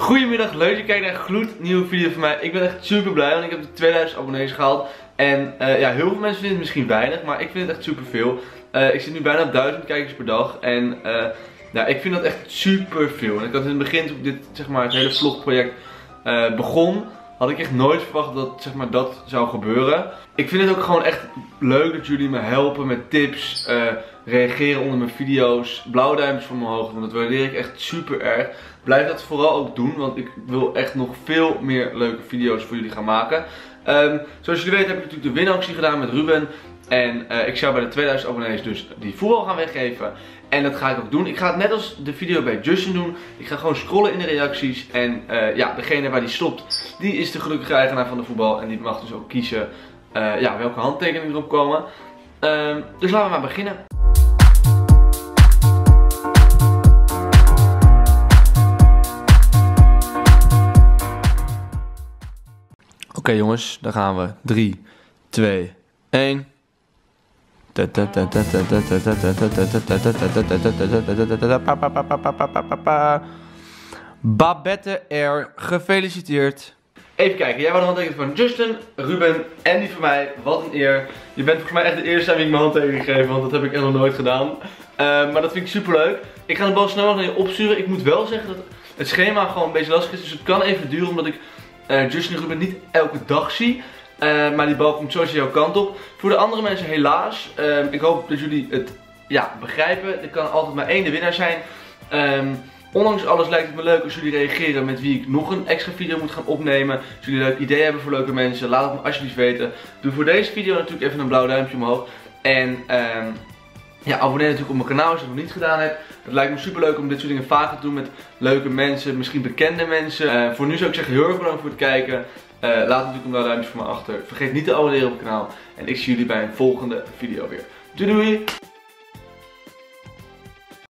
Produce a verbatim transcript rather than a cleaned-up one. Goedemiddag, leuk dat je kijkt naar een gloednieuwe video van mij. Ik ben echt super blij, want ik heb de tweeduizend abonnees gehaald. En uh, ja, heel veel mensen vinden het misschien weinig, maar ik vind het echt super veel. Uh, ik zit nu bijna op duizend kijkers per dag. En uh, ja, ik vind dat echt super veel. En ik had in het begin, toen ik dit, zeg maar, het hele vlogproject uh, begon, had ik echt nooit verwacht dat, zeg maar, dat zou gebeuren. Ik vind het ook gewoon echt leuk dat jullie me helpen met tips. Uh, reageren onder mijn video's. Blauwe duimpjes voor me hoog doen. Dat waardeer ik echt super erg. Blijf dat vooral ook doen. Want ik wil echt nog veel meer leuke video's voor jullie gaan maken. Um, zoals jullie weten heb ik natuurlijk de winactie gedaan met Ruben. En uh, ik zou bij de tweeduizend abonnees dus die voetbal gaan weggeven. En dat ga ik ook doen. Ik ga het net als de video bij Justin doen. Ik ga gewoon scrollen in de reacties. En uh, ja, degene waar die stopt, die is de gelukkige eigenaar van de voetbal. En die mag dus ook kiezen uh, ja, welke handtekeningen erop komen. Um, dus laten we maar beginnen. Oké okay, jongens, daar gaan we. drie, twee, één. Babette R, gefeliciteerd. Even kijken, jij wou de handtekening van Justin, Ruben en die van mij. Wat een eer. Je bent volgens mij echt de eerste aan wie ik mijn handtekening geef, want dat heb ik nog nooit gedaan. Uh, maar dat vind ik super leuk. Ik ga de bal snel naar je opsturen. Ik moet wel zeggen dat het schema gewoon een beetje lastig is, dus het kan even duren omdat ik Uh, Justin en Ruben niet elke dag zie. Uh, maar die bal komt zo jouw kant op. Voor de andere mensen helaas. Um, ik hoop dat jullie het ja, begrijpen. Er kan altijd maar één de winnaar zijn. Um, ondanks alles lijkt het me leuk als jullie reageren met wie ik nog een extra video moet gaan opnemen. Als jullie een leuk idee hebben voor leuke mensen, laat het me alsjeblieft weten. Doe voor deze video natuurlijk even een blauw duimpje omhoog. En um, ja, abonneer natuurlijk op mijn kanaal als je het nog niet gedaan hebt. Het lijkt me super leuk om dit soort dingen vaker te doen met leuke mensen, misschien bekende mensen. Uh, voor nu zou ik zeggen heel erg bedankt voor het kijken. Uh, laat natuurlijk een blauw duimpje voor me achter. Vergeet niet te abonneren op het kanaal. En ik zie jullie bij een volgende video weer. Doei doei!